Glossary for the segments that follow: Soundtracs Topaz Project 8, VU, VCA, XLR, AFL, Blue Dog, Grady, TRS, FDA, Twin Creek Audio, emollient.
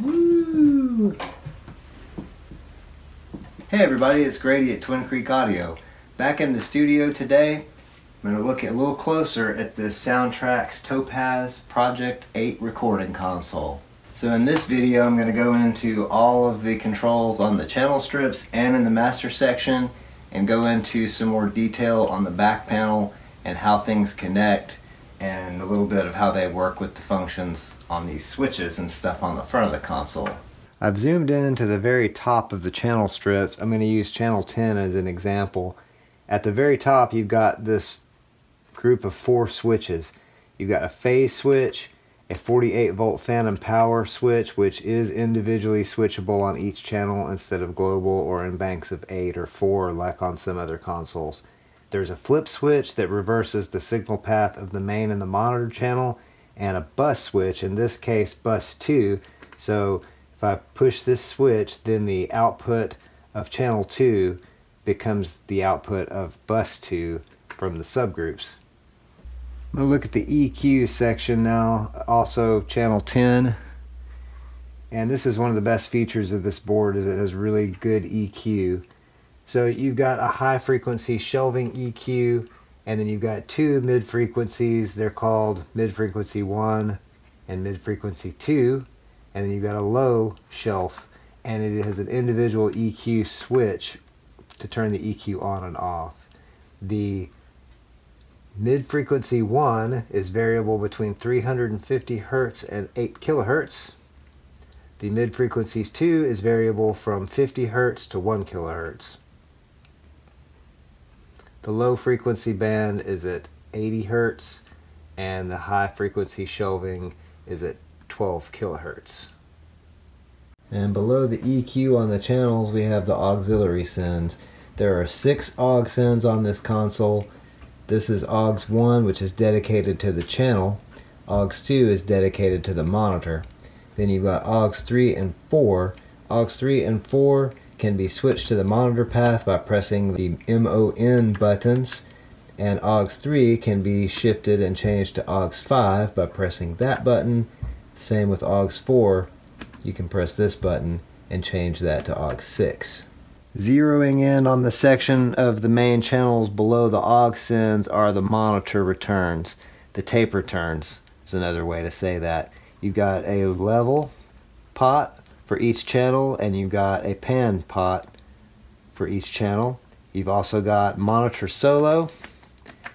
Woo! Hey everybody, it's Grady at Twin Creek Audio. Back in the studio today, I'm going to look a little closer at this Soundtracs Topaz Project 8 recording console. So in this video, I'm going to go into all of the controls on the channel strips and in the master section, and go into some more detail on the back panel and how things connect, and a little bit of how they work with the functions on these switches and stuff on the front of the console. I've zoomed in to the very top of the channel strips. I'm going to use channel 10 as an example. At the very top, you've got this group of 4 switches. You've got a phase switch, a 48 volt phantom power switch, which is individually switchable on each channel instead of global or in banks of 8 or 4 like on some other consoles. There's a flip switch that reverses the signal path of the main and the monitor channel, and a bus switch, in this case bus 2. So if I push this switch, then the output of channel 2 becomes the output of bus 2 from the subgroups. I'm going to look at the EQ section now, also channel 10. And this is one of the best features of this board, is it has really good EQ. So you've got a high frequency shelving EQ, and then you've got 2 mid frequencies. They're called mid frequency 1 and mid frequency 2. And then you've got a low shelf, and it has an individual EQ switch to turn the EQ on and off. The mid-frequency 1 is variable between 350 Hz and 8 kHz. The mid-frequencies 2 is variable from 50 Hz to 1 kHz. The low-frequency band is at 80 Hz, and the high-frequency shelving is at 12 kHz. And below the EQ on the channels, we have the auxiliary sends. There are 6 aux sends on this console. This is aux 1, which is dedicated to the channel. Aux 2 is dedicated to the monitor. Then you've got aux 3 and 4. Aux 3 and 4 can be switched to the monitor path by pressing the MON buttons. And aux 3 can be shifted and changed to aux 5 by pressing that button. Same with aux 4. You can press this button and change that to aux 6. Zeroing in on the section of the main channels below the aux sends are the monitor returns. The tape returns is another way to say that. You've got a level pot for each channel, and you've got a pan pot for each channel. You've also got monitor solo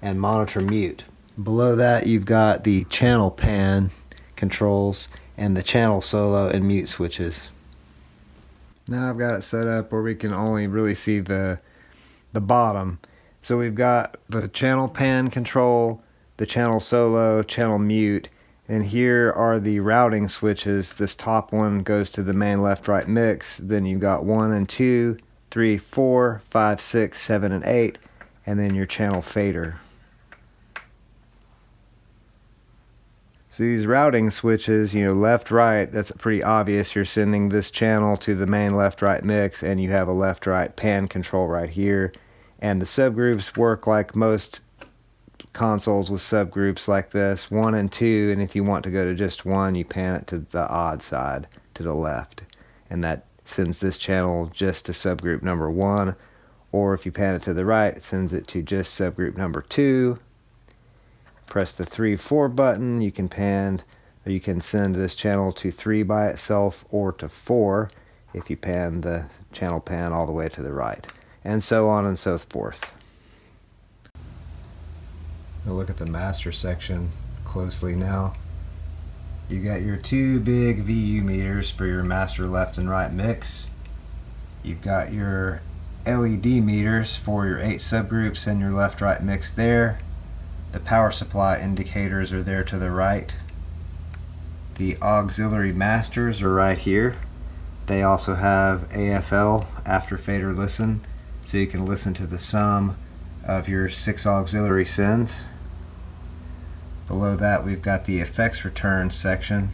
and monitor mute. Below that, you've got the channel pan controls and the channel solo and mute switches. Now I've got it set up where we can only really see the bottom. So we've got the channel pan control, the channel solo, channel mute, and here are the routing switches. This top one goes to the main left-right mix. Then you've got 1 and 2, 3, 4, 5, 6, 7 and 8, and then your channel fader. So these routing switches, you know, left-right, that's pretty obvious. You're sending this channel to the main left-right mix, and you have a left-right pan control right here. And the subgroups work like most consoles with subgroups like this, 1 and 2, and if you want to go to just 1, you pan it to the odd side, to the left. And that sends this channel just to subgroup number 1, or if you pan it to the right, it sends it to just subgroup number 2. Press the 3-4 button, you can pan, or you can send this channel to 3 by itself or to 4 if you pan the channel pan all the way to the right, and so on and so forth. Now look at the master section closely now. You got your 2 big VU meters for your master left and right mix. You've got your LED meters for your 8 subgroups and your left-right mix there. The power supply indicators are there to the right. The auxiliary masters are right here. They also have AFL, after fader listen, so you can listen to the sum of your 6 auxiliary sends. Below that, we've got the effects return section.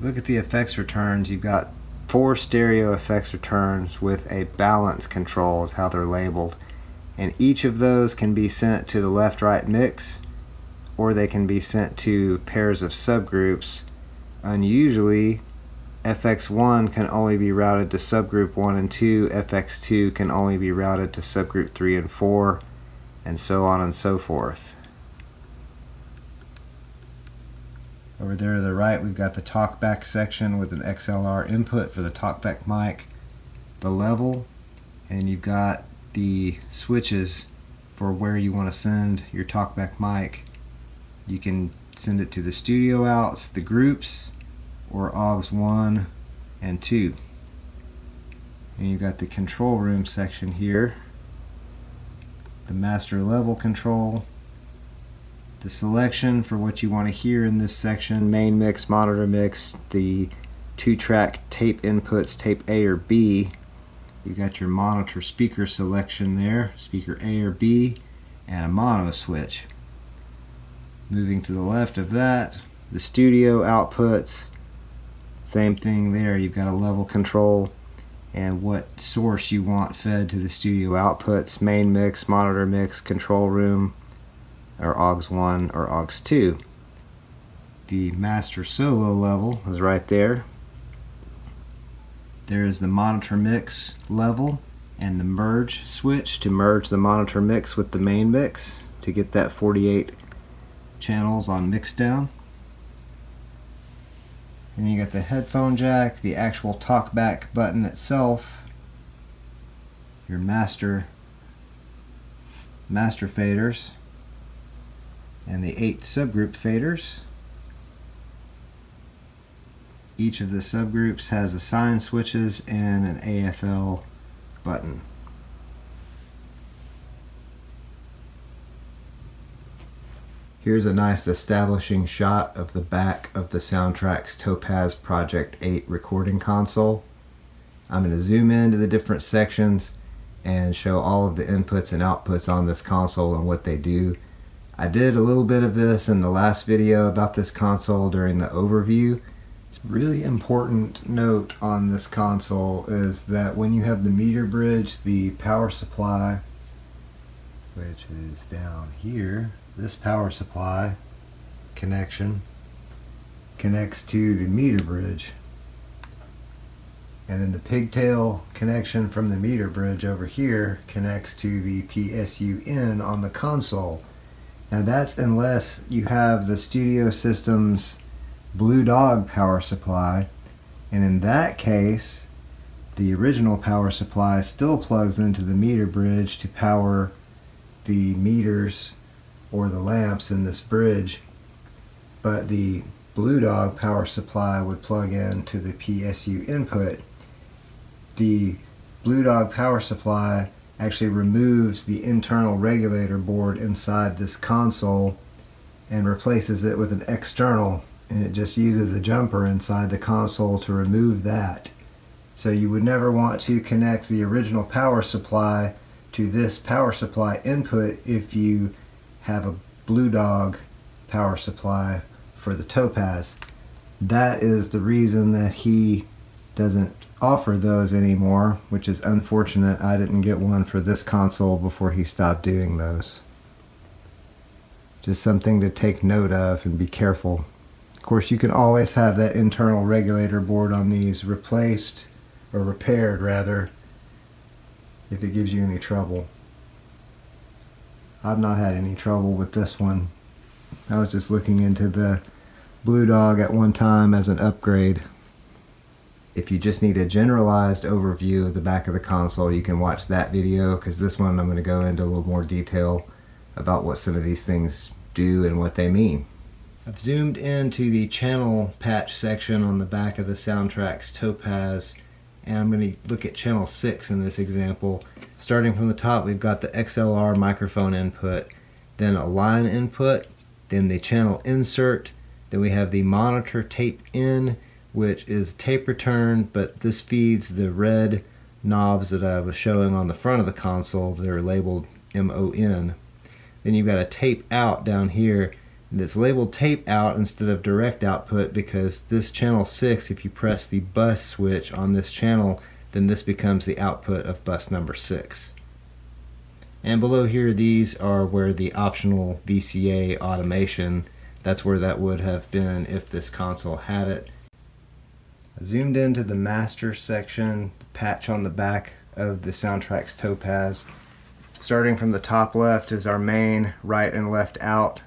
Look at the effects returns. You've got 4 stereo effects returns with a balance control is how they're labeled, and each of those can be sent to the left-right mix or they can be sent to pairs of subgroups. Unusually, FX1 can only be routed to subgroup 1 and 2, FX2 can only be routed to subgroup 3 and 4, and so on and so forth. Over there to the right, we've got the talkback section with an XLR input for the talkback mic, the level, and you've got the switches for where you want to send your talkback mic. You can send it to the studio outs, the groups, or AUX 1 and 2. And you've got the control room section here, the master level control, the selection for what you want to hear in this section, main mix, monitor mix, the 2-track tape inputs, tape A or B. You've got your monitor speaker selection there, speaker A or B, and a mono switch. Moving to the left of that, the studio outputs, same thing there. You've got a level control and what source you want fed to the studio outputs, main mix, monitor mix, control room, or AUX 1 or AUX 2. The master solo level is right there. There is the monitor mix level and the merge switch to merge the monitor mix with the main mix to get that 48 channels on mixdown. And then you got the headphone jack, the actual talkback button itself, your master faders, and the 8 subgroup faders. Each of the subgroups has assign switches and an AFL button. Here's a nice establishing shot of the back of the Soundtracs Topaz Project 8 recording console. I'm going to zoom into the different sections and show all of the inputs and outputs on this console and what they do. I did a little bit of this in the last video about this console during the overview. It's a really important note on this console is that when you have the meter bridge, the power supply, which is down here, this power supply connection connects to the meter bridge. And then the pigtail connection from the meter bridge over here connects to the PSU in on the console. Now that's unless you have the studio system's Blue Dog power supply, and in that case the original power supply still plugs into the meter bridge to power the meters or the lamps in this bridge, but the Blue Dog power supply would plug in to the PSU input. The Blue Dog power supply actually removes the internal regulator board inside this console and replaces it with an external, and it just uses a jumper inside the console to remove that. So you would never want to connect the original power supply to this power supply input if you have a Blue Dog power supply for the Topaz. That is the reason that he doesn't offer those anymore, which is unfortunate. I didn't get one for this console before he stopped doing those. Just something to take note of and be careful. Of course, you can always have that internal regulator board on these replaced, or repaired rather, if it gives you any trouble. I've not had any trouble with this one. I was just looking into the Blue Dog at one time as an upgrade. If you just need a generalized overview of the back of the console, you can watch that video, because this one I'm going to go into a little more detail about what some of these things do and what they mean. I've zoomed into the channel patch section on the back of the Soundtracs Topaz, and I'm going to look at channel 6 in this example. Starting from the top, we've got the XLR microphone input, then a line input, then the channel insert, then we have the monitor tape in, which is tape return, but this feeds the red knobs that I was showing on the front of the console. They're labeled MON. Then you've got a tape out down here, and it's labeled tape out instead of direct output because this channel 6, if you press the bus switch on this channel, then this becomes the output of bus number 6. And below here, these are where the optional VCA automation, that's where that would have been if this console had it. I zoomed into the master section, the patch on the back of the Soundtracs Topaz. Starting from the top left is our main right and left out.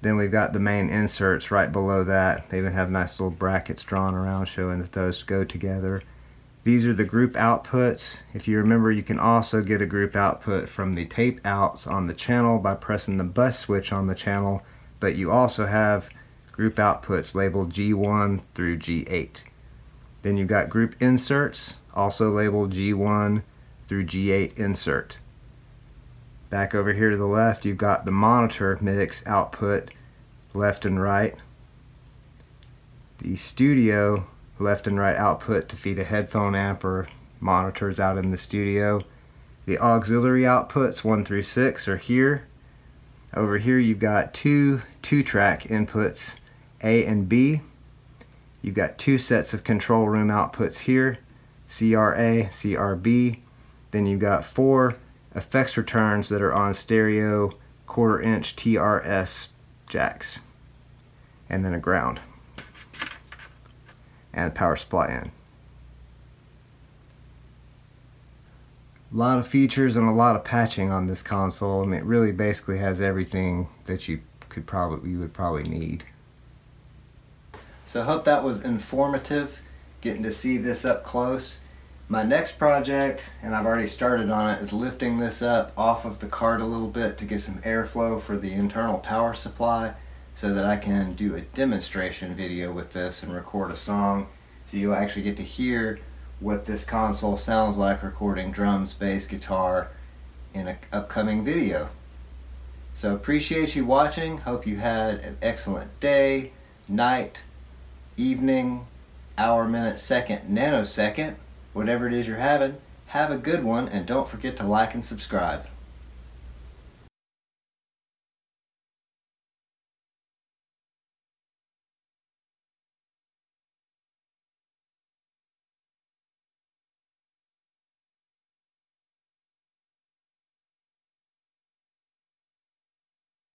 Then we've got the main inserts right below that. They even have nice little brackets drawn around showing that those go together. These are the group outputs. If you remember, you can also get a group output from the tape outs on the channel by pressing the bus switch on the channel, but you also have group outputs labeled G1 through G8. Then you've got group inserts, also labeled G1 through G8 insert. Back over here to the left, you've got the monitor mix output left and right. The studio left and right output to feed a headphone amp or monitors out in the studio. The auxiliary outputs 1 through 6 are here. Over here you've got two track inputs, A and B. You've got two sets of control room outputs here, CRA, CRB. Then you've got 4 effects returns that are on stereo 1/4" TRS jacks, and then a ground and power supply in. A lot of features and a lot of patching on this console. I mean, it really basically has everything that you would probably need. So I hope that was informative, getting to see this up close. My next project, and I've already started on it, is lifting this up off of the cart a little bit to get some airflow for the internal power supply, so that I can do a demonstration video with this and record a song, so you'll actually get to hear what this console sounds like recording drums, bass, guitar in an upcoming video. So appreciate you watching. Hope you had an excellent day, night, evening, hour, minute, second, nanosecond, whatever it is you're having. Have a good one, and don't forget to like and subscribe.